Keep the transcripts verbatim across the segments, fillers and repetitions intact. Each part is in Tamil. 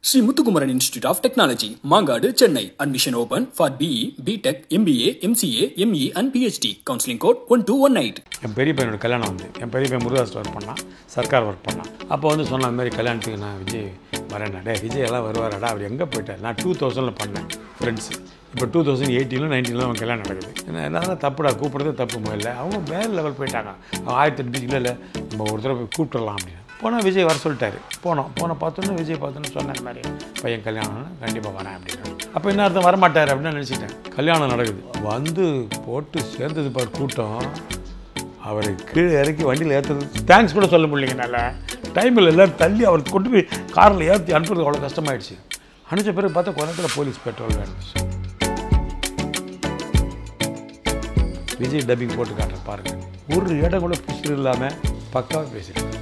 Shri Muthukumaran Institute of Technology, Mangadu, Chennai. Admission open for B E, B Tech, M B A, M C A, M E and P H D. Counseling code one two one eight. I'm very proud of Kalanam. I'm very proud of Muruga's work. Sarkar work. Appo vandu sonna mari Kalanathu na Vijay varana. Dai Vijay ella varuva Radha avar enga poitar. Na two thousand la panna friends. Now, in twenty eighteen or nineteen, I was going to do it. I was going to do it. I was going to I was going to do it. I was going to do it. I was going to do it. I was going Vijay dubbing போட்டு காட்டுற பாருங்க ஒரு ஏடம் கூட பிஸ்டர் இல்லாம பக்காவா பேசிட்டாங்க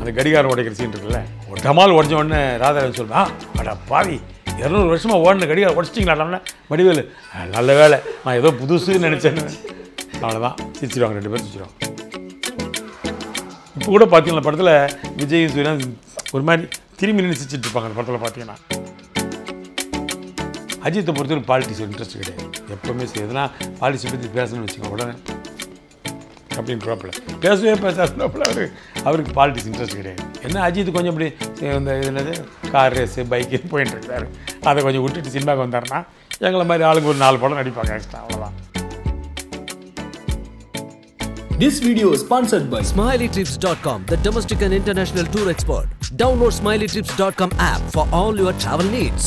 அந்த கடிகாரம் ஓடிக்கிற சீன் இருக்குல்ல கமால் ஓடிஞ்ச உடனே ராதா சொல்றா அட பாவி இருநூறு வருஷமா ஓடுன கடிகாரம் ஓடிச்சிட்டீங்களாடா வடிவேலு நல்ல வேளை நான் ஏதோ புதுசுன்னு நினைச்சேன் அவ்வளவுதான் சிரிச்சிடுவாங்க ரெண்டு பேரும் சிரிச்சிடுவாங்க இப்போ கூட பாத்தீங்களா படத்துல விஜய் சூர்யா ஒரு மாதிரி திரும்பி நின்னுச்சிட்டு இருப்பாங்க படத்துல பாத்தீங்கன்னா Ajith Kumar politics interest today. You promise you that politics is personal. Company problem. Personal personal problem. Our politics interest today. Why Ajith Kumar car race, bike, point. That is why you put it in my under. Na, you guys are all good. Naal padu nadi pakka. This video is sponsored by Smiley Trips dot com, the domestic and international tour expert. Download Smiley Trips dot com app for all your travel needs.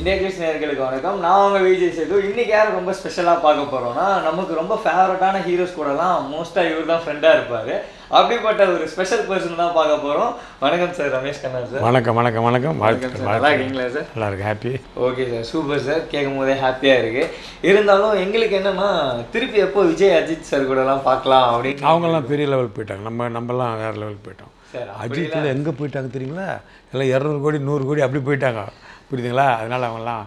India Trips நேயர்களுக்கு வணக்கம். நான் உங்க விஜய் சேது. இன்னைக்கு யாரை ரொம்ப ஸ்பெஷலா பார்க்க போறோம்னா நமக்கு ரொம்ப ஃபேவரட்டான ஹீரோஸ் கூடலாம் மோஸ்டா இவர்தான் ஃப்ரெண்டா இருப்பாரு. அப்படிப்பட்ட ஒரு ஸ்பெஷல் பர்சன் தான் பார்க்க போறோம். வணக்கம் சார் ரமேஷ் கண்ணா சார். வணக்கம் வணக்கம் வணக்கம். நல்லா இருக்கீங்களா சார்? நல்லா இருக்கு. Happy. Okay sir. Super sir. கேக்கும்போதே ஹேப்பியா இருக்கு. இருந்தாலும் எங்களுக்கு என்னன்னா திருப்பி எப்போ விஜய் அஜித் சார் கூடலாம் பார்க்கலாம் அப்படி. அவங்க எல்லாம் பெரிய லெவல் போயிட்டாங்க. நம்ம நம்மலாம் வேற லெவல் போயிட்டோம். அஜித் எங்க போயிட்டாங்க தெரியுங்களா? எல்லாம் இருநூறு கோடி நூறு கோடி அப்படி போயிட்டாங்க. புரியுதுங்களா அதனால அவங்கலாம்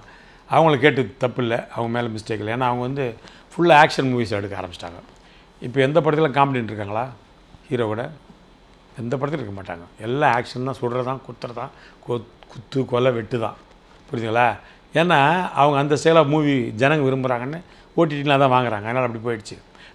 அவங்கள கேட்டு தப்பு இல்லை அவங்க மேலே மிஸ்டேக் இல்லை ஏன்னா அவங்க வந்து ஃபுல்லாக ஆக்ஷன் மூவிஸ் எடுக்க ஆரம்பிச்சிட்டாங்க இப்போ எந்த படத்தில் காமெடின்னு இருக்காங்களா ஹீரோவோட எந்த படத்தில் இருக்க மாட்டாங்க எல்லாம் ஆக்ஷன் தான் சுடுறதான் குத்துறதான் குத்து கொலை வெட்டு தான் புரியுதுங்களா ஏன்னா அவங்க அந்த ஸ்டைலாக மூவி ஜனங்க விரும்புகிறாங்கன்னு ஓடிடிலாம் தான் வாங்குறாங்க அதனால் அப்படி போயிடுச்சு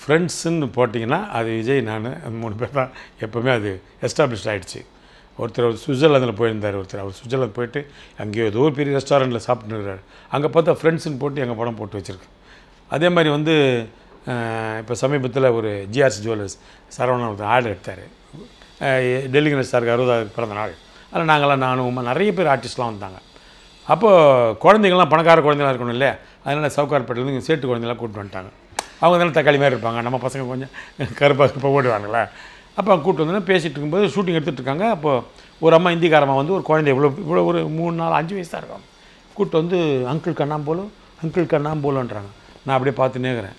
ஃப்ரெண்ட்ஸுன்னு போட்டிங்கன்னா அது விஜய் நான் அந்த மூணு பேர் தான் எப்போவுமே அது எஸ்டாப்ளிஷ் ஆகிடுச்சு ஒருத்தர் அவர் சுவிட்சர்லாந்தில் போயிருந்தார் ஒருத்தர் அவர் சுவிட்சர்லாந்து போயிட்டு அங்கேயோ ஏதோ ஒரு பெரிய ரெஸ்டாரண்ட்டில் சாப்பிட்டுருக்காரு அங்கே பார்த்தா ஃப்ரெண்ட்ஸுன்னு போட்டு எங்கள் படம் போட்டு வச்சுருக்கு அதே மாதிரி வந்து இப்போ சமீபத்தில் ஒரு ஜிஆர்சி ஜுவல்லர்ஸ் சரவணன் ஒருத்தர் ஆர்டர் எடுத்தார் டெல்லி கணேஷ் சாருக்கு அறுபதாவது பிறந்த நாள் அதில் நாங்கள்லாம் நானும் உமா நிறைய பேர் ஆர்டிஸ்ட்லாம் வந்தாங்க அப்போது குழந்தைங்கள்லாம் பணக்கார குழந்தைலாம் இருக்கணும் இல்லையா அதனால் சவுக்கார்பேட்டிலேருந்து இங்கே சேட்டு குழந்தைலாம் கூப்பிட்டு வந்துட்டாங்க அவங்க தானே தக்காளி மாதிரி இருப்பாங்க நம்ம பசங்க கொஞ்சம் கருப்பாக கருப்பாக ஓடுவாங்களே அப்போ அவங்க கூப்பிட்டு வந்தோன்னா பேசிகிட்டு இருக்கும்போது ஷூட்டிங் எடுத்துகிட்டு இருக்காங்க அப்போது ஒரு அம்மா இந்திக்காரமாக வந்து ஒரு குழந்தை இவ்வளோ இவ்வளோ ஒரு மூணு நாலு அஞ்சு வயசு தான் இருக்காங்க கூப்பிட்டு வந்து அங்கிள் கண்ணாம் போலும் அங்கிள் கண்ணாம் போலன்றாங்க நான் அப்படியே பார்த்துன்னே இருக்கிறேன்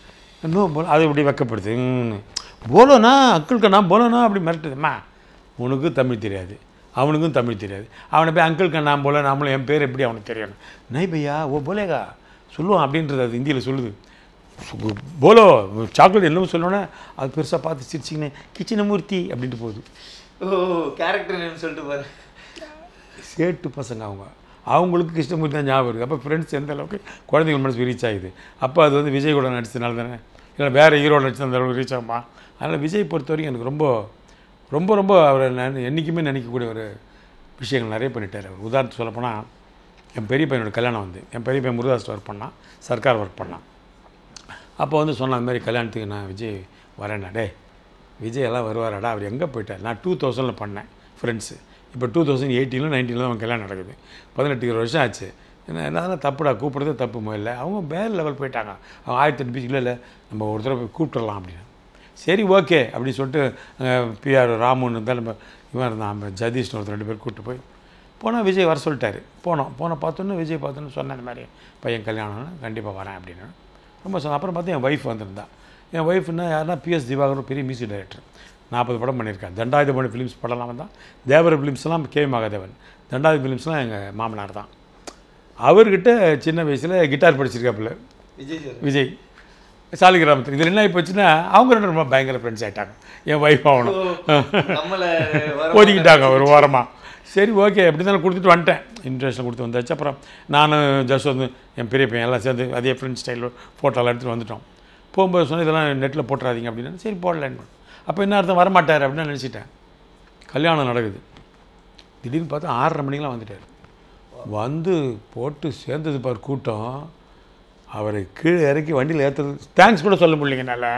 இன்னும் போல அது இப்படி வைக்கப்படுது போலோண்ணா அங்கிள் கண்ணாம் போலோண்ணா அப்படி மிரட்டுதும்மா உனக்கு தமிழ் தெரியாது அவனுக்கும் தமிழ் தெரியாது அவனை போய் அங்கிள் கண்ணாம் போல நம்மளும் என் பேர் எப்படி அவனுக்கு தெரியணும் நை பையா ஓ போலேகா சொல்லுவான் அப்படின்றது அது இந்தியில் சொல்லுது போலோ சாக்லேட் எல்லாமே சொல்லணும்னா அது பெருசாக பார்த்து சிரிச்சிங்கன்னு கிச்சன மூர்த்தி அப்படின்ட்டு போகுது ஓ கேரக்டர் நேம் சொல்லிட்டு பாரு சேட்டு பசங்க அவங்க அவங்களுக்கு கிருஷ்ணமூர்த்தி தான் ஞாபகம் இருக்குது அப்போ ஃப்ரெண்ட்ஸ் எந்த அளவுக்கு குழந்தைங்க மனசு ரீச் ஆகுது அப்போ அது வந்து விஜய் கூட நடிச்சதுனால தானே இல்லை வேறு ஹீரோட நடிச்சது அந்த அளவுக்கு ரீச் ஆகுமா அதனால் விஜய் பொறுத்த வரைக்கும் எனக்கு ரொம்ப ரொம்ப ரொம்ப அவர் என்றைக்குமே நினைக்கக்கூடிய ஒரு விஷயங்கள் நிறைய பண்ணிட்டார் அவர் உதாரணத்துக்கு சொல்லப்போனால் என் பெரிய பையனோட கல்யாணம் வந்து என் பெரிய பையன் முருகாஸ் ஒர்க் பண்ணான் சர்க்கார் ஒர்க் பண்ணான் அப்போ வந்து சொன்ன அந்த மாதிரி கல்யாணத்துக்கு நான் விஜய் வரேன்டா டே விஜய் எல்லாம் வருவாராடா அவர் எங்கே போயிட்டார் நான் டூ தௌசண்டில் பண்ணேன் ஃப்ரெண்ட்ஸு இப்போ டூ தௌசண்ட் எயிட்டீனில் நைன்டீனில் தான் அவங்க கல்யாணம் நடக்குது பதினெட்டு இருபது வருஷம் ஆச்சு ஏன்னா என்னால தப்புடா கூப்பிட்றதே தப்பு முதல்ல அவங்க வேறு லெவல் போயிட்டாங்க அவங்க ஆயிரத்தி எட்டு பீச்சில் இல்லை நம்ம ஒரு தடவை போய் கூப்பிட்றலாம் அப்படின்னு சரி ஓகே அப்படின்னு சொல்லிட்டு பிஆர் ராமுன்னு இருந்தால் நம்ம இவன் இருந்தான் நம்ம ஜதீஷ்னு ஒருத்தர் ரெண்டு பேர் கூப்பிட்டு போய் போனால் விஜய் வர சொல்லிட்டாரு. போனோம் போனால் பார்த்தோன்னு விஜய் பார்த்தோன்னு சொன்னேன், இந்த மாதிரி பையன் கல்யாணம்னு கண்டிப்பாக வரேன் அப்படின்னு ரொம்ப சொன்னேன். அப்புறம் பார்த்தா என் ஒய்ஃப் வந்திருந்தா. என் ஒய்ஃப்னா யாருன்னா பிஎஸ் திவாகர் பெரிய மியூசிக் டைரக்டர், நாற்பது படம் பண்ணியிருக்கேன். தண்டாயுதபாணி ஃபிலிம்ஸ் படம்லாம் வந்தால் தேவர ஃபிலிம்ஸ்லாம் கே மகாதேவன், தண்டாயுத ஃபிலிம்ஸ்லாம் எங்கள் மாமனார் தான். அவர்கிட்ட சின்ன வயசில் கிட்டார் படிச்சிருக்காப்புல விஜய் விஜய் சாலிகிராமத்தில். இதில் என்ன போச்சுன்னா அவங்க ரெண்டு ரொம்ப பயங்கர ஃப்ரெண்ட்ஸ் ஆகிட்டாங்க. என் ஒய்ஃப் ஆகணும் ஒதுக்கிட்டாங்க ஒரு வாரமாக. சரி ஓகே அப்படி தான் கொடுத்துட்டு வந்துட்டேன், இன்ட்ரெஸ்ட்டில் கொடுத்து வந்தாச்சு. அப்புறம் நானும் ஜஸ்ட் வந்து என் பெரிய பையன் எல்லாம் சேர்ந்து அதே ஃப்ரெண்ட் ஸ்டைலில் ஃபோட்டோலாம் எடுத்துகிட்டு வந்துட்டோம். போகும்போது சொன்னால் இதெல்லாம் நெட்டில் போட்டுறாதீங்க அப்படின்னா சரி போடலான்னு. அப்போ என்ன அர்த்தம் வரமாட்டார் அப்படின்னு நினச்சிட்டேன். கல்யாணம் நடக்குது, திடீர்னு பார்த்தா ஆறரை மணிக்கெலாம் வந்துட்டார். வந்து போட்டு சேர்ந்தது பார் கூட்டம், அவரை கீழே இறக்கி வண்டியில் ஏற்றுறது தேங்க்ஸ் கூட சொல்ல முடியலைங்க. நல்லா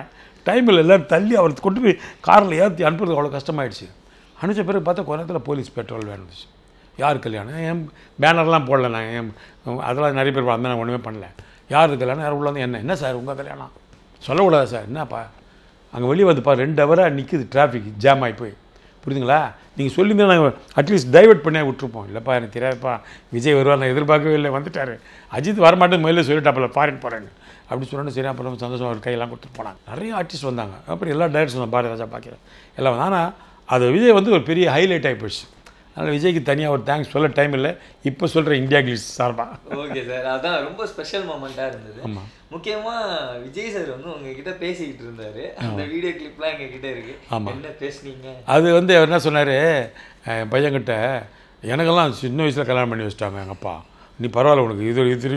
டைமில் எல்லோரும் தள்ளி அவரை கொண்டு போய் காரில் ஏற்றி அனுப்புறது அவ்வளோ கஷ்டமாயிடுச்சு. அனுப்பிச்ச பிறகு பார்த்தா கொஞ்ச நேரத்தில் போலீஸ் பெட்ரோல் வேணுச்சு. யார் கல்யாணம்? என் பேனர்லாம் போடல, நான் என் அதெல்லாம் நிறைய பேர் அந்த நான் ஒன்றுமே பண்ணல. யார் கல்யாணம்? யார் உள்ளே வந்து என்ன என்ன சார் உங்கள் கல்யாணம் சொல்லக்கூடாதா சார்? என்னப்பா அங்கே வெளியே வந்துப்பா ரெண்டு ஹவராக நிற்குது டிராஃபிக் ஜாம் ஆகி போய், புரியுதுங்களா? நீங்கள் சொல்லியிருந்தால் நாங்கள் அட்லீஸ்ட் டைவெர்ட் பண்ணியாக விட்டுருப்போம். இல்லைப்பா எனக்கு தெரியாதுப்பா, விஜய் வருவார், நான் எதிர்பார்க்கவே இல்லை, வந்துட்டார். அஜித் வரமாட்டேன்னு முதல்ல சொல்லிட்டாப்பில் ஃபாரின் போகிறேன்னு அப்படி சொன்னோன்னு சரி அப்புறம் சந்தோஷம் அவர் கையெல்லாம் கொடுத்துட்டு போனாங்க. நிறைய ஆர்டிஸ்ட் வந்தாங்க, அப்புறம் எல்லா டைரக்டர்ஸ் நான் பாரதி ராஜா பார்க்குறேன் எல்லாம் வந்து. ஆனால் அது விஜய் வந்து ஒரு பெரிய ஹைலைட் ஆகி போயிடுச்சு. அதனால் விஜய்க்கு தனியாக ஒரு தேங்க்ஸ் சொல்ல டைம் இல்லை, இப்போ சொல்கிற இந்தியா கிளிஸ் சார்பாக. ஓகே சார், அதான் ரொம்ப ஸ்பெஷல் மூமெண்ட்டாக இருந்தது. ஆமாம், முக்கியமாக விஜய் சார் வந்து உங்ககிட்ட பேசிக்கிட்டு இருந்தார், அந்த வீடியோ கிளிப்லாம் எங்ககிட்ட இருக்குது. ஆமாம், என்ன பேசுனீங்க? அது வந்து அவர் என்ன சொன்னார், பையன்கிட்ட எனக்கெல்லாம் சின்ன வயசில் கல்யாணம் பண்ணி வச்சுட்டாங்க எங்கள் அப்பா, நீ பரவாயில்ல உனக்கு இது இது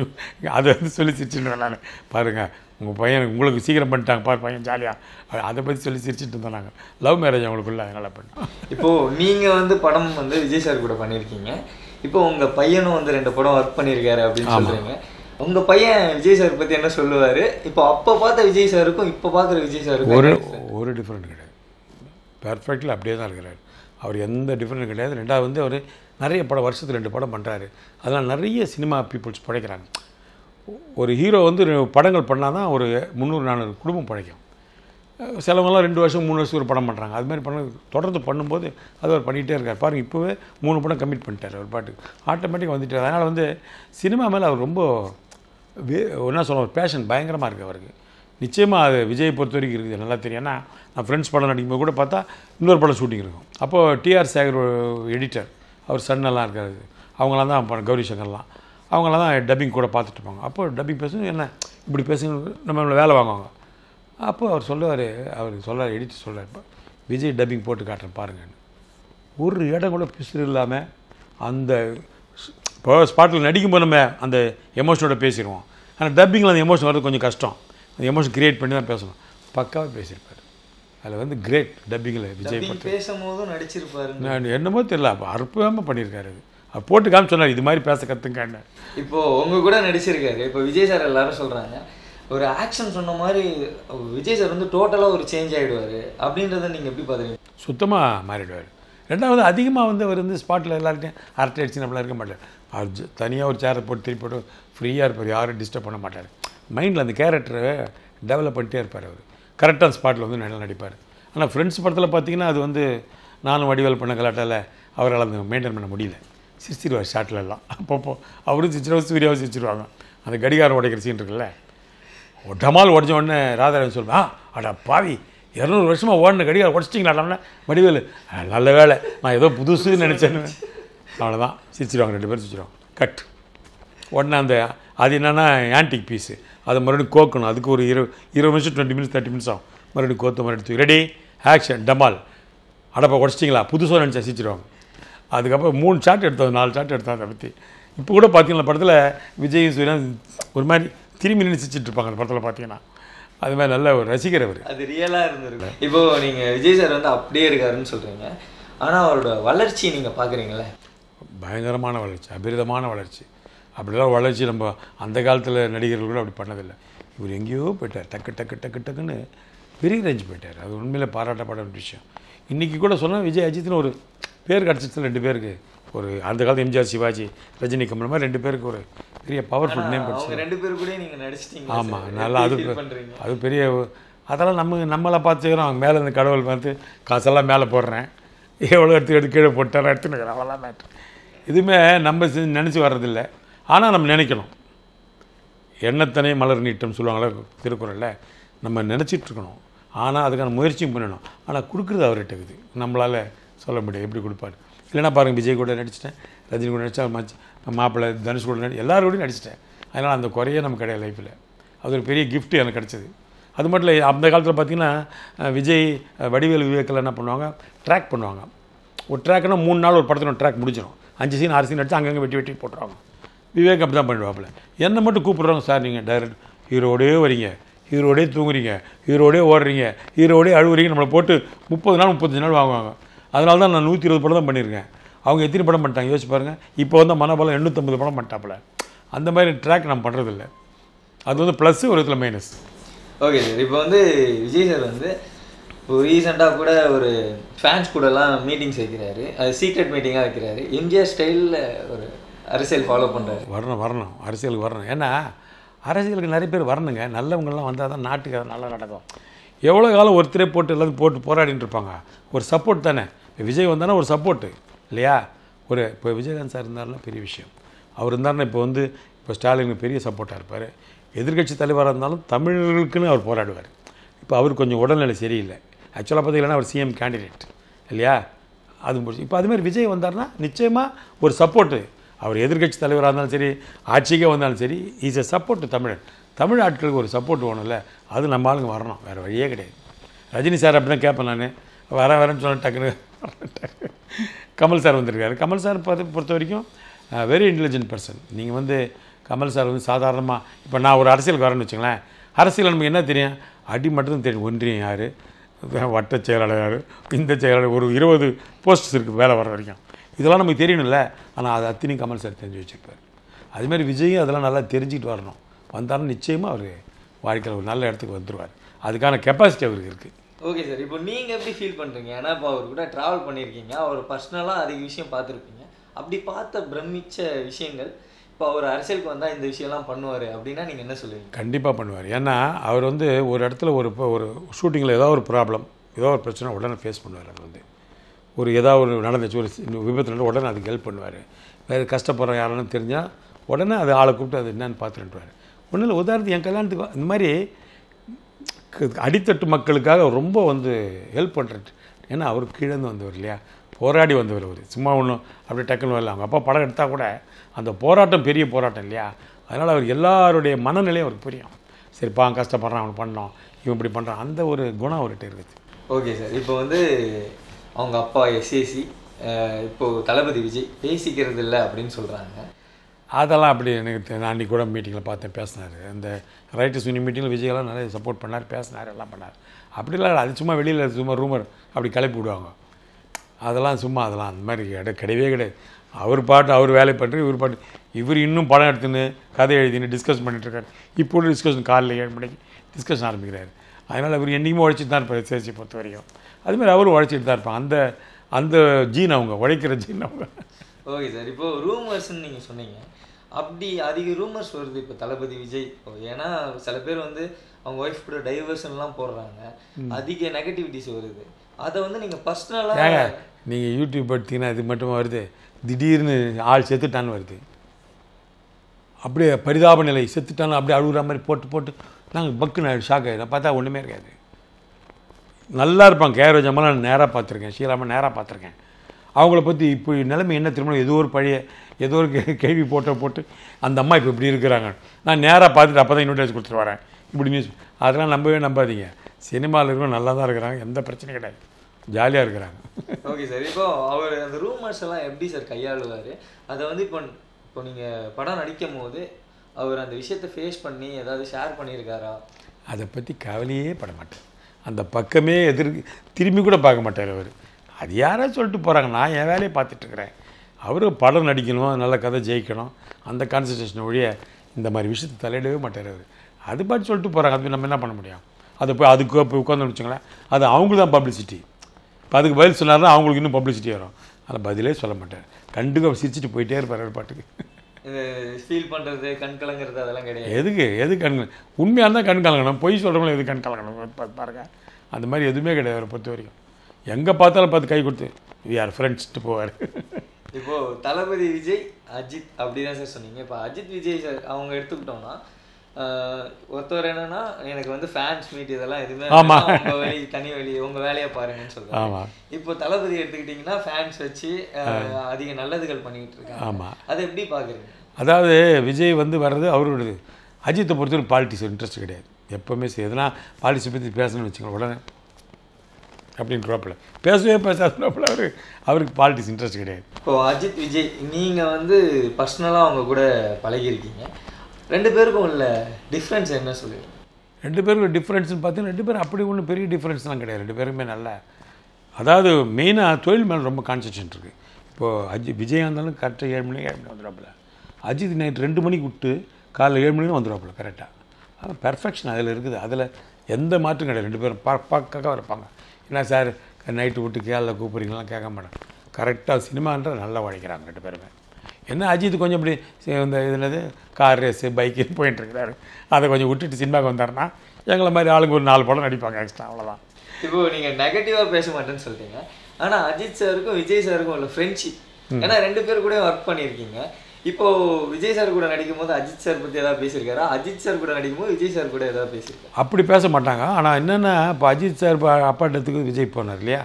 அதை வந்து சொல்லி சிரிச்சுட்டு நான் பாருங்கள் உங்கள் பையன் உங்களுக்கு சீக்கிரம் பண்ணிட்டாங்க பாரு பையன் ஜாலியாக, அதை பற்றி சொல்லி சிரிச்சுட்டு இருந்தோம் நாங்கள். லவ் மேரேஜ் அவங்களுக்குள்ள அதனால பண்ணோம். இப்போது நீங்கள் வந்து படம் வந்து விஜய் சார் கூட பண்ணியிருக்கீங்க, இப்போ உங்கள் பையனும் வந்து ரெண்டு படம் ஒர்க் பண்ணியிருக்காரு அப்படின்னு சொல்கிறீங்க. உங்கள் பையன் விஜய் சார் பற்றி என்ன சொல்லுவார்? இப்போ அப்போ பார்த்த விஜய் சாருக்கும் இப்போ பார்க்குற விஜய் சாருக்கும் ஒரு ஒரு டிஃப்ரெண்ட் கிடையாது, பெர்ஃபெக்டில் அப்படியே தான் இருக்கிறார். அவர் எந்த டிஃப்ரெண்ட் கிடையாது. ரெண்டாவது வந்து அவர் நிறைய படம் வருஷத்துக்கு ரெண்டு படம் பண்ணுறாரு, அதனால் நிறைய சினிமா பீப்புள்ஸ் படைக்கிறாங்க. ஒரு ஹீரோ வந்து படங்கள் பண்ணால் தான் ஒரு முந்நூறு நானூறு குடும்பம் படைக்கும். சிலவங்களாம் ரெண்டு வருஷம் மூணு வருஷத்துக்கு ஒரு படம் பண்ணுறாங்க. அது மாதிரி படம் தொடர்ந்து பண்ணும்போது அது அவர் பண்ணிகிட்டே இருக்கார். பாருங்கள் இப்போவே மூணு படம் கமிட் பண்ணிட்டார், ஒரு பாட்டுக்கு ஆட்டோமேட்டிக்காக வந்துட்டார். அதனால் வந்து சினிமா மேலே அவர் ரொம்ப வே என்ன சொல்ல ஒரு பேஷன் பயங்கரமாக இருக்குது அவருக்கு. நிச்சயமாக அது விஜய் பொறுத்த வரைக்கும் இருக்குது, நல்லா தெரியும். ஏன்னா நான் ஃப்ரெண்ட்ஸ் படம் நடிக்கும்போது கூட பார்த்தா இன்னொரு படம் ஷூட்டிங் இருக்கும். அப்போது டிஆர் சேகர் எடிட்டர், அவர் சன்னெல்லாம் இருக்காரு, அவங்களாம் தான் கௌரி சங்கர்லாம் அவங்களாம் தான் டப்பிங் கூட பார்த்துட்டு இருப்பாங்க. அப்போ டப்பிங் பேசணும் என்ன இப்படி பேசுங்க நம்மளை வேலை வாங்குவாங்க. அப்போ அவர் சொல்லுவார், அவர் சொல்கிறார் எடிட்டு சொல்கிறார், இப்போ விஜய் டப்பிங் போட்டு காட்டுறேன் பாருங்கன்னு. ஒரு இடம் கூட பிசுறு இல்லாமல் அந்த இப்போ ஸ்பாட்டில் நடிக்கும்போது நம்ம அந்த எமோஷனோட பேசிடுவோம். ஆனால் டப்பிங்கில் அந்த எமோஷன் வர்றது கொஞ்சம் கஷ்டம், அந்த எமோஷன் கிரியேட் பண்ணி தான் பேசணும். பக்காவாக பேசியிருப்பார். அதில் வந்து கிரேட் டப்பிங்கில் விஜய் பற்றி பேசும்போதும் நடிச்சிருப்பாரு, என்னமோ தெரியல, அப்போ அற்புதமாக பண்ணியிருக்காரு. அவர் போட்டு காமிச்சு சொன்னார் இது மாதிரி பேச கற்றுக்கான்னு. இப்போது உங்கள் கூட நடிச்சிருக்காரு. இப்போ விஜய் சார் எல்லாரும் சொல்கிறாங்க ஒரு ஆக்ஷன் சொன்ன மாதிரி விஜய் சார் வந்து டோட்டலாக ஒரு சேஞ்ச் ஆகிடுவார் அப்படின்றத நீங்கள் எப்படி பார்த்துருங்க? சுத்தமாக மாறிடுவார். ரெண்டாவது அதிகமாக வந்து அவர் வந்து ஸ்பாட்டில் எல்லாருக்கிட்டையும் அரட்டை அடிச்சு நம்மளாம் இருக்க மாட்டார். அவர் தனியாக ஒரு சேரை போட்டு திருப்பி போட்டு ஃப்ரீயாக இருப்பார், யாரும் டிஸ்டர்ப் பண்ண மாட்டார். மைண்டில் அந்த கேரக்டரை டெவலப் பண்ணிட்டே இருப்பார். அவர் கரெக்டான ஸ்பாட்டில் வந்து நல்லா நடிப்பார். ஆனால் ஃப்ரெண்ட்ஸ் படத்தில் பார்த்தீங்கன்னா அது வந்து நானும் வடிவேல் பண்ண கலாட்டால் அவரால் அந்த மெயின்டைன் பண்ண முடியல. சிரிச்சிடுவார் ஷார்ட்லலாம். அப்பப்போ அவரும் சிரிச்சிடுவார், சூர்யாவும் சிரிச்சிடுவாங்க. அந்த கடிகாரம் உடைக்கிற சீன் இருக்குல்ல, டமால் உடஞ்ச உடனே ராதாரன் சொல்லுவேன், அடா பாவி இரநூறு வருஷமாக ஓடின கடிகாரம் உடச்சிட்டிங்களாடா வடிவேல், நல்ல வேலை நான் ஏதோ புதுசுன்னு நினச்சேன்னு. அவ்வளோதான், சிரிச்சிடுவாங்க, ரெண்டு பேரும் சிரிச்சிடுவாங்க. கட் உடனே அந்த அது என்னென்னா ஆன்டிக் பீஸு, அதை மறுபடியும் கோக்கணும். அதுக்கு ஒரு இரு இருபது நிமிஷம் டுவெண்ட்டி மினிட்ஸ் தேர்ட்டி மினிட்ஸ் ஆகும். மறுபடியும் கோத்து மறுபடியும் ரெடி ஆக்ஷன் டமால், அடப்பா உடச்சிட்டிங்களா புதுசாக நினச்சா, சிரிச்சிடுவாங்க. அதுக்கப்புறம் மூணு ஷாட் எடுத்தோம், நாலு ஷாட் எடுத்தோம் அதை பற்றி. இப்போ கூட பார்த்தீங்கன்னா படத்தில் விஜயும் சூர்யா ஒரு மாதிரி திரும்பி நின்று சிரிச்சிட்ருப்பாங்க அந்த படத்தில் பார்த்தீங்கன்னா. அது மாதிரி நல்ல ஒரு ரசிகர் அவர், அது ரியலாக இருந்திருக்கு. இப்போது நீங்கள் விஜய் சார் வந்து அப்படியே இருக்காருன்னு சொல்கிறீங்க, ஆனால் அவரோட வளர்ச்சி நீங்கள் பார்க்குறீங்களே பயங்கரமான வளர்ச்சி, அபரிதமான வளர்ச்சி. அப்படிலாம் வளர்ச்சி நம்ம அந்த காலத்தில் நடிகர்கள் கூட அப்படி பண்ணதில்லை. இவர் எங்கேயோ போயிட்டார், டக்கு டக்கு டக்கு டக்குன்னு பெரிய ரேஞ்ச் போயிட்டார். அது உண்மையில் பாராட்டப்பட விஷயம். இன்றைக்கி கூட சொன்னால் விஜய் அஜித்னு ஒரு பேர் கிடச்சிட்டு ரெண்டு பேருக்கு ஒரு அந்த காலத்து எம்ஜிஆர் சிவாஜி ரஜினி கமல் மாதிரி ரெண்டு பேருக்கு ஒரு பெரிய பவர்ஃபுல் நேம் கிடச்சி ரெண்டு பேர் கூட நீங்கள் நடிச்சிட்டிங்க. ஆமாம், நல்லா அது அது பெரிய அதெல்லாம் நம்ம நம்மளை பார்த்துக்கிறோம். மேலே இந்த கடவுள் பார்த்து காசெல்லாம் மேலே போடுறேன், எவ்வளோ எடுத்து எடுத்து கீழே போட்டாலும் எடுத்துன்னு இருக்கிறேன். அவ்வளோதான் மேட்ரு. இதுமே நம்ம நினச்சி வர்றதில்லை, ஆனால் நம்ம நினைக்கணும். எண்ணத்தனை மலர் நீட்டம் சொல்லுவாங்களே திருக்குறளில். நம்ம நினச்சிட்ருக்கணும், ஆனால் அதுக்கான முயற்சியும் பண்ணணும். ஆனால் கொடுக்குறது அவர்கிட்ட இருக்குது, நம்மளால் சொல்ல முடியாது எப்படி கொடுப்பாரு. இல்லைன்னா பாருங்கள், விஜய் கூட நடிச்சிட்டேன், ரஜினி கூட நடித்தேன், மச் மாப்பிள்ளை தனுஷ் கூட நடி எல்லாரும் கூடயும் நடிச்சிட்டேன். அதனால் அந்த குறையே நம்ம கிடையாது லைஃப்பில். அது ஒரு பெரிய கிஃப்ட்டு எனக்கு கிடச்சிது. அது மட்டும் இல்லை, அந்த காலத்தில் பார்த்திங்கன்னா விஜய் வடிவேல் விவேக்கில் என்ன பண்ணுவாங்க, ட்ராக் பண்ணுவாங்க. ஒரு ட்ராக்னா மூணு நாள் ஒரு படத்தில் ட்ராக் முடிஞ்சிடும், அஞ்சு சீன் ஆறு சீன் அடித்து அங்கங்கே வெட்டி வெட்டி போட்டுருவாங்க. விவேக் அப்படி தான் பண்ணிடுவாப்பில்ல. என்னை மட்டும் கூப்பிட்றாங்க, சார் நீங்கள் டைரக்ட் ஹீரோடே வரீங்க, ஹீரோடே தூங்குறீங்க, ஹீரோடே ஓடுறீங்க, ஹீரோடே அழுவுறீங்க, நம்மளை போட்டு முப்பது நாள் முப்பத்தஞ்சு நாள் வாங்குவாங்க. அதனால தான் நான் நூற்றி இருபது படம் தான் பண்ணியிருக்கேன். அவங்க எத்தனை படம் பண்ணிட்டாங்க யோசிச்சு பாருங்கள். இப்போ வந்து மனபாலம் எண்ணூற்றம்பது படம் பண்ணிட்டாப்புல. அந்த மாதிரி ட்ராக் நான் பண்ணுறதில்லை. அது வந்து ப்ளஸ்ஸு ஒரு விதத்தில் மைனஸ். ஓகே சார், இப்போ வந்து விஜய் சார் வந்து இப்போ ரீசெண்டாக கூட ஒரு ஃபேன்ஸ் கூடலாம் மீட்டிங்ஸ் வைக்கிறாரு, அது சீக்ரெட் மீட்டிங்காக வைக்கிறாரு. எம்ஜிஆர் ஸ்டைலில் ஒரு அரசியல் ஃபாலோ பண்ணுறாரு. வரணும் வரணும் அரசியலுக்கு வரணும். ஏன்னா அரசியலுக்கு நிறைய பேர் வரணுங்க, நல்லவங்கள்லாம் வந்தால் தான் நாட்டுக்கு அது நல்லா நடக்கும். எவ்வளோ காலம் ஒருத்தரே போட்டு எல்லாத்தையும் போட்டு போராடிட்டு இருப்பாங்க. ஒரு சப்போர்ட் தானே. இப்போ விஜய் வந்தானே ஒரு சப்போர்ட்டு இல்லையா. ஒரு இப்போ விஜயகாந்த் சார் இருந்தாருன்னா பெரிய விஷயம். அவர் இருந்தாருன்னா இப்போ வந்து இப்போ ஸ்டாலினுக்கு பெரிய சப்போர்ட்டாக இருப்பார். எதிர்கட்சி தலைவராக இருந்தாலும் தமிழர்களுக்குன்னு அவர் போராடுவார். இப்போ அவர் கொஞ்சம் உடல்நிலை சரியில்லை. ஆக்சுவலாக பார்த்திங்கன்னா அவர் சிஎம் கேண்டிடேட் இல்லையா, அது முடிச்சு. இப்போ அதுமாதிரி விஜய் வந்தார்னா நிச்சயமாக ஒரு சப்போர்ட்டு. அவர் எதிர்கட்சி தலைவராக இருந்தாலும் சரி, ஆட்சிக்கே வந்தாலும் சரி, இஸ் எ சப்போர்ட்டு. தமிழன் தமிழ் ஆட்களுக்கு ஒரு சப்போர்ட் வேணும்ல, அது நம்ம ஆளுங்க வரணும், வேறு வழியே கிடையாது. ரஜினி சார் அப்படி தான் கேட்பேன் நான், வர வரேன்னு சொன்ன டக்குன்னு. கமல் சார் வந்திருக்காரு. கமல் சார் பார்த்து பொறுத்த வரைக்கும் வெரி இன்டெலிஜென்ட் பர்சன். நீங்கள் வந்து கமல் சார் வந்து சாதாரணமாக இப்போ நான் ஒரு அரசியலுக்கு வரேன்னு வச்சுங்களேன், அரசியல் நமக்கு என்ன தெரியும், அடி மட்டும்தான் தெரியும். ஒன்றியம் யார், வட்ட செயலாளர் யார், இந்த செயலாளர், ஒரு இருபது போஸ்ட்ஸ் இருக்குது வேலை வர வரைக்கும், இதெல்லாம் நமக்கு தெரியணும்ல. ஆனால் அது அத்தனையும் கமல் சார் தெரிஞ்சு வச்சுருப்பார். அதுமாதிரி விஜயும் அதெல்லாம் நல்லா தெரிஞ்சுட்டு வரணும். வந்தாலும் நிச்சயமாக அவர் வாழ்க்கையில் ஒரு நல்ல இடத்துக்கு வந்துடுவார். அதுக்கான கெப்பாசிட்டி அவருக்கு இருக்குது. ஓகே சார், இப்போ நீங்கள் எப்படி ஃபீல் பண்ணுறீங்க? ஏன்னா இப்போ அவர் கூட ட்ராவல் பண்ணியிருக்கீங்க, அவர் பர்சனலாக அதிக விஷயம் பார்த்துருப்பீங்க. அப்படி பார்த்த பிரமிச்ச விஷயங்கள், இப்போ அவர் அரசியலுக்கு வந்தால் இந்த விஷயம்லாம் பண்ணுவார் அப்படின்னா நீங்கள் என்ன சொல்லுவீங்க? கண்டிப்பாக பண்ணுவார். ஏன்னா அவர் வந்து ஒரு இடத்துல ஒரு இப்போ ஒரு ஷூட்டிங்கில் ஏதாவது ஒரு ப்ராப்ளம், ஏதோ ஒரு பிரச்சனை உடனே ஃபேஸ் பண்ணுவார். அவர் வந்து ஒரு ஏதாவது ஒரு நடந்துச்சு, ஒரு விபத்தில் உடனே அதுக்கு ஹெல்ப் பண்ணுவார். வேறு கஷ்டப்படுற யாராலும் தெரிஞ்சால் உடனே அது ஆளை கூப்பிட்டு அது என்னென்னு பார்த்துட்டுவார். ஒன்றும் இல்லை, உதாரணத்துக்கு என் கல்யாணத்துக்கு இந்த மாதிரி அடித்தட்டு மக்களுக்காக ரொம்ப வந்து ஹெல்ப் பண்ணுறது. ஏன்னா அவர் கீழேந்து வந்தவர் இல்லையா, போராடி வந்தவர். அவர் சும்மா ஒன்றும் அப்படி டக்குன்னு வரல. அவங்க அப்பா படம் எடுத்தால் கூட அந்த போராட்டம் பெரிய போராட்டம் இல்லையா. அதனால் அவர் எல்லாருடைய மனநிலையும் அவருக்கு புரியும். சரி பா, கஷ்டப்படுறான், அவன் பண்ணோம், இவன் இப்படி பண்ணுறான், அந்த ஒரு குணம் அவர்கிட்ட இருக்குது. ஓகே சார், இப்போ வந்து அவங்க அப்பா எஸ்ஏசி, இப்போது தளபதி விஜய் பேசிக்கிறது இல்லை அப்படின்னு சொல்கிறாங்க. அதெல்லாம் அப்படி எனக்கு நான் அன்றைக்கி கூட மீட்டிங்கில் பார்த்தேன், பேசினார். அந்த ரைட்டர்ஸ் யூனியன் மீட்டிங்கில் விஜயெல்லாம் நிறைய சப்போர்ட் பண்ணார், பேசினார், எல்லாம் பண்ணார். அப்படிலாம் அது சும்மா வெளியில் சும்மா ரூமர் அப்படி கிளப்பி விடுவாங்க. அதெல்லாம் சும்மா அதெல்லாம் அந்த மாதிரி இடம் கிடையவே கிடையாது. அவர் பாட்டு அவர் வேலை பண்ணுறது, இவர் பாட்டு இவர் இன்னும் படம் எடுத்துன்னு கதை எழுதினு டிஸ்கஸ் பண்ணிகிட்ருக்காரு. இப்போ ஒரு டிஸ்கஷன் காலையில் ஏழு மணிக்கு டிஸ்கஷன் ஆரம்பிக்கிறார். அதனால் அவர் என்றைக்குமே உழைச்சிட்டு தான் இருப்பார். சேச்சி பொறுத்த வரைக்கும் அதுமாதிரி அவரும் உழைச்சிட்டு தான் இருப்பாங்க. அந்த அந்த ஜீன் அவங்க உழைக்கிற ஜீன் அவங்க. ஓகே சார், இப்போது ரூமர்ஸ்ன்னு நீங்கள் சொன்னீங்க, அப்படி அதிக ரூமர்ஸ் வருது இப்போ தளபதி விஜய். ஏன்னா சில பேர் வந்து அவங்க ஒய்ஃப் கூட டைவர்ஷன்லாம் போடுறாங்க, அதிக நெகட்டிவிட்டிஸ் வருது. அதை வந்து நீங்கள் பர்சனலாக நீங்கள் யூடியூப் எடுத்தீங்கன்னா இது மட்டுமா வருது, திடீர்னு ஆள் செத்துட்டான்னு வருது. அப்படியே பரிதாப நிலை, செத்துட்டான்னு அப்படியே அழுகுற மாதிரி போட்டு போட்டு நாங்கள் பக்குன்னு ஆகிடும், ஷாக் ஆகிடும். பார்த்தா ஒன்றுமே இருக்காது, நல்லா இருப்பாங்க. கேரவ ஜம்மா நான் நேராக பார்த்துருக்கேன், ஷீலாமா நேராக பார்த்துருக்கேன். அவங்கள பற்றி இப்போ நிலைமை என்ன திரும்ப ஏதோ ஒரு பழைய ஏதோ ஒரு கேள்வி போட்ட போட்டு அந்த அம்மா இப்போ இப்படி இருக்கிறாங்க. நான் நேராக பார்த்துட்டு அப்போ தான் இன்வெஸ்ட் கொடுத்துட்டு வரேன் இப்படி நியூஸ். அதெல்லாம் நம்பவே நம்பாதீங்க. சினிமாவில் இருக்கிறவங்க நல்லா தான் இருக்கிறாங்க, எந்த பிரச்சனையும் கிடையாது, ஜாலியாக இருக்கிறாங்க. ஓகே சார், இப்போ அவர் அந்த ரூமர்ஸ் எல்லாம் எப்படி சார் கையாளுவார்? அதை வந்து இப்போ இப்போ நீங்கள் படம் நடிக்கும் போது அவர் அந்த விஷயத்தை ஃபேஸ் பண்ணி ஏதாவது ஷேர் பண்ணியிருக்காரா? அதை பற்றி கவலையே பட மாட்டார், அந்த பக்கமே எதிர்க்கு திரும்பி கூட பார்க்க மாட்டார் அவர். அது யாராவது சொல்லிட்டு போகிறாங்க, நான் என் வேலையை பார்த்துட்ருக்குறேன். அவர் படம் நடிக்கணும், நல்ல கதை ஜெயிக்கணும், அந்த கான்சன்ட்ரேஷன் ஒழிய இந்த மாதிரி விஷயத்தை தலையிடவே மாட்டார் அவர். அது பாட்டு சொல்லிட்டு போகிறாங்க, அது நம்ம என்ன பண்ண முடியும்? அதை போய் அதுக்கு போய் உட்காந்து வச்சுங்களேன், அது அவங்களுக்கு தான் பப்ளிசிட்டி. இப்போ அதுக்கு பதில் சொன்னார்னா அவங்களுக்கு இன்னும் பப்ளிசிட்டி வரும். அதில் பதிலே சொல்ல மாட்டார், கண்டுக்கு சிரிச்சுட்டு போயிட்டே இருப்பார் பாட்டுக்கு. ஃபீல் பண்ணுறது, கண் கலங்கிறது அதெல்லாம் கிடையாது. எதுக்கு எது கண் உண்மையாக இருந்தால் கண் கலங்கணும், பொய் சொல்கிறவங்களும் எது கண் கலங்கணும் பாருங்கள். அந்த மாதிரி எதுவுமே கிடையாது அவரை பொறுத்த வரைக்கும். எங்கே பார்த்தாலும் பார்த்து கை கொடுத்து வி ஆர் ஃப்ரெண்ட்ஸ்ட்டு போவார். இப்போ தளபதி விஜய் அஜித் அப்படிதான் சார் சொன்னீங்க. இப்போ அஜித் விஜய் சார் அவங்க எடுத்துக்கிட்டோம்னா ஒருத்தர் என்னன்னா எனக்கு வந்து ஃபேன்ஸ் மீட் இதெல்லாம் எதுவுமே உங்க வழி தனி வழி உங்க வேலையை பாருங்கன்னு சொல்றாங்க. இப்போ தளபதி எடுத்துக்கிட்டீங்கன்னா ஃபேன்ஸ் வச்சு அதிக நல்லதுகள் பண்ணிக்கிட்டு இருக்காங்க. அதை எப்படி பாக்குறீங்க? அதாவது விஜய் வந்து வர்றது அவருடைய அஜித்தை பொறுத்தவரை பாலிட்டிக்ஸ் இன்ட்ரெஸ்ட் கிடையாது. எப்போவுமே செய்யுதுன்னா பாலிடிக்ஸ் பற்றி பேசணும்னு வச்சுக்கோங்க உடனே அப்படின்னு ட்ராப்பில் பேசவே பேசாத அவரு அவருக்கு பாலிடிக்ஸ் இன்ட்ரெஸ்ட் கிடையாது. இப்போ அஜித் விஜய் நீங்கள் வந்து பர்சனலாக அவங்க கூட பழகிருக்கீங்க. ரெண்டு பேருக்கும் உள்ள டிஃப்ரென்ஸ் என்ன சொல்லுவீங்க? ரெண்டு பேருக்கும் டிஃப்ரென்ஸ்னு பார்த்தீங்கன்னா ரெண்டு பேரும் அப்படி ஒன்றும் பெரிய டிஃப்ரென்ஸ்லாம் கிடையாது. ரெண்டு பேருமே நல்லா அதாவது மெயினாக தொழில் மேலே ரொம்ப கான்சன்ட்ரேஷன் இருக்குது. இப்போது அஜித் விஜயாக இருந்தாலும் கரெக்டாக ஏழு மணிக்கு ஏழு மணி வந்துடுவாப்புல. அஜித் நைட் ரெண்டு மணிக்கு விட்டு காலையில் ஏழு மணிக்கு வந்துடுவாப்புல கரெக்டாக. அது பெர்ஃபெக்ஷன் அதில் இருக்குது. அதில் எந்த மாற்றம் கிடையாது. ரெண்டு பேரும் பக்காக இருப்பாங்க. என்ன சார் நைட்டு விட்டு கேளில் கூப்பிட்றீங்களாம் கேட்க மாட்டேன். கரெக்டாக சினிமான்ற நல்லா உழைக்கிறாங்க ரெண்டு பேருமே. என்ன அஜித் கொஞ்சம் இப்படி இந்த இதுனது கார் ரேஸு பைக்கு போயிட்டுருக்கிறாரு. அதை கொஞ்சம் விட்டுட்டு சினிமாவுக்கு வந்தாருன்னா எங்களை மாதிரி ஆளுக்கு ஒரு நாலு படம் நடிப்பாங்க எக்ஸ்ட்ரா, அவ்வளோதான். இப்போது நீங்கள் நெகட்டிவாக பேச மாட்டேன்னு சொல்லிட்டீங்க. ஆனால் அஜித் சாருக்கும் விஜய் சாருக்கும் உள்ள ஃப்ரெண்ட்ஷிப், ஏன்னா ரெண்டு பேர் கூட ஒர்க் பண்ணியிருக்கீங்க. இப்போது விஜய் சார் கூட நடிக்கும்போது அஜித் சார் பற்றி எதாவது பேசியிருக்காரா? அஜித் சார் கூட நடிக்கும்போது விஜய் சார் கூட எதாவது பேசியிருக்காரு? அப்படி பேச மாட்டாங்க. ஆனால் என்னென்னா இப்போ அஜித் சார் இப்போ அப்பாட்டத்துக்கு விஜய் போனார் இல்லையா,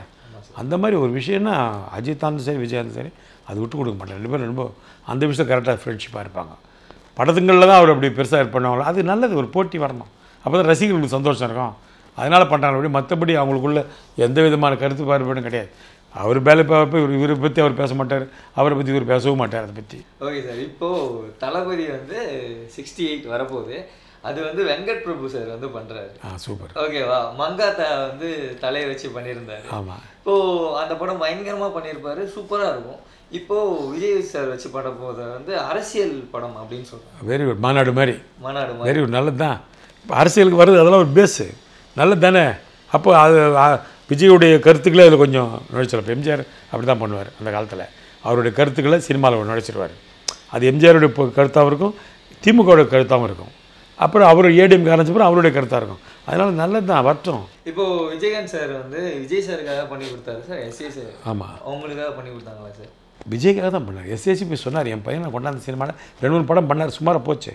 அந்த மாதிரி ஒரு விஷயம்னா அஜித்தாந்தும் சரி விஜயாந்தும் சரி அது விட்டு கொடுக்க மாட்டாங்க. ரெண்டு பேரும் ரொம்ப அந்த விஷயம் கரெக்டாக ஃப்ரெண்ட்ஷிப்பாக இருப்பாங்க. படத்துங்களில் தான் அவர் அப்படி பெருசாக இது பண்ணுவாங்களோ அது நல்லது. ஒரு போட்டி வரணும், அப்போ தான் ரசிகர்களுக்கு சந்தோஷம் இருக்கும். அதனால் பண்ணுறாங்க. அப்படி மற்றபடி அவங்களுக்குள்ள எந்த விதமான கருத்து பார்ப்பேன்னு கிடையாது. அவர் மேலே இப்போ இவர் இவரை பற்றி அவர் பேச மாட்டார், அவரை பற்றி இவர் பேசவும் மாட்டார். அதை பற்றி ஓகே சார். இப்போது தளபதி வந்து சிக்ஸ்டி எயிட் வரப்போகுது. அது வந்து வெங்கட் பிரபு சார் வந்து பண்ணுறாரு. ஆ சூப்பர். ஓகேவா? மங்காத்தா வந்து தலையை வச்சு பண்ணியிருந்தார். ஆமாம். இப்போது அந்த படம் பயங்கரமாக பண்ணியிருப்பார், சூப்பராக இருக்கும். இப்போது விஜய் சார் வச்சு பண்ண போது வந்து அரசியல் படம் அப்படின்னு சொல்கிறாங்க. Very good. மாநாடு மாதிரி மாநாடு மாதிரி வெரி குட். நல்லது தான். இப்போ அரசியலுக்கு வருது, அதெல்லாம் ஒரு பேஸு நல்லது தானே. அப்போ அது விஜயுடைய கருத்துக்களே அதில் கொஞ்சம் நுழைச்சிடும். எம்ஜிஆர் அப்படி தான் பண்ணுவார். அந்த காலத்தில் அவருடைய கருத்துக்களை சினிமாவில் நுழைச்சிடுவார். அது எம்ஜிஆருடைய கருத்தாகவும் இருக்கும், திமுகவுடைய கருத்தாகவும் இருக்கும், அப்புறம் அவர் ஏடிஎம் காரணம் அவருடைய கருத்தாக இருக்கும். அதனால் நல்லது தான், வரட்டும். இப்போது விஜயகாந்த் சார் வந்து விஜய் சாருக்காக பண்ணி கொடுத்தாரு சார் எஸ்ஏ சார். ஆமாம். அவங்களுக்காக பண்ணி கொடுத்தாங்களா சார்? விஜய்க்காக தான் பண்ணார். எஸ்ஏசி போய் சொன்னார் என் பையனை கொண்டாந்து சினிமாவில் ரெண்டு மூணு படம் பண்ணார், சுமாராக போச்சு.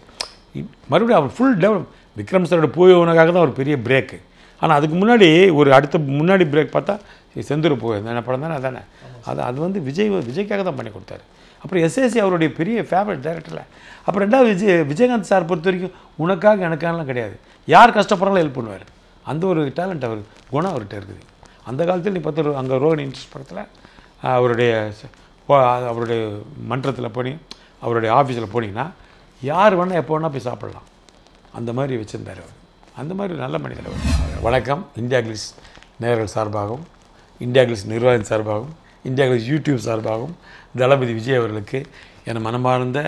மறுபடியும் அவர் ஃபுல் டெவலப். விக்ரம் சாரோட போய் உனக்காக தான் ஒரு பெரிய பிரேக்கு. ஆனால் அதுக்கு முன்னாடி ஒரு அடுத்த முன்னாடி பிரேக் பார்த்தா செந்தூர் போகுது என்ன படம் தானே, அதானே. அது அது வந்து விஜய் விஜய்க்காக தான் பண்ணி கொடுத்தாரு. அப்புறம் எஸ்ஏசி அவருடைய பெரிய ஃபேவரட் டைரக்டரில். அப்புறம் ரெண்டாவது விஜய் விஜயகாந்த் சார் பொறுத்த வரைக்கும் உனக்காக எனக்காகலாம் கிடையாது, யார் கஷ்டப்படுறாலும் ஹெல்ப் பண்ணுவார். அந்த ஒரு டேலண்ட் அவர் குணம் அவர்கிட்ட இருக்குது. அந்த காலத்தில் நீ பார்த்து அங்கே ரோஹிணி இன்ட்ரெஸ்ட் பக்கத்தில் அவருடைய அவருடைய மன்றத்தில் போனி அவருடைய ஆஃபீஸில் போனீங்கன்னா யார் வேணால் எப்போ வேணால் போய் சாப்பிட்லாம். அந்த மாதிரி வச்சுருந்தார் அவர். அந்த மாதிரி நல்ல மனிதர். வணக்கம். இந்தியா கிளிஸ் நேயர்கள் சார்பாகவும் இந்தியா கிளிஸ் நிர்வாகம் சார்பாகவும் இந்தியா கிளிஸ் யூடியூப் சார்பாகவும் தளபதி விஜய் அவர்களுக்கு என் மனமார்ந்த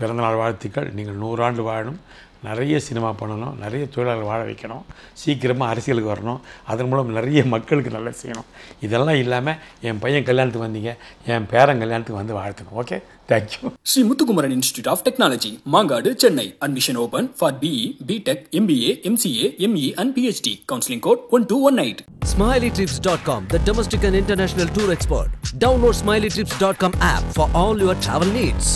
பிறந்தநாள் வாழ்த்துக்கள். நீங்கள் நூறாண்டு வாழணும், நிறைய சினிமா பண்ணணும், நிறைய தொழிலாளர்கள் வாழ வைக்கணும், சீக்கிரமாக அரசியலுக்கு வரணும், அதன் மூலம் நிறைய மக்களுக்கு நல்லா செய்யணும். இதெல்லாம் இல்லாமல் என் பையன் கல்யாணத்துக்கு வந்தீங்க, என் பேரன் கல்யாணத்துக்கு வந்து வாழ்த்துக்கணும். Okay, thank you. Sri Muthukumaran institute of technology, Mangadu, Chennai. Admission open for BE, BTech, MBA, MCA, ME and PhD. Counselling code one two one eight. Smiley Trips dot com, the domestic and international tour expert. Download Smiley Trips dot com app for all your travel needs.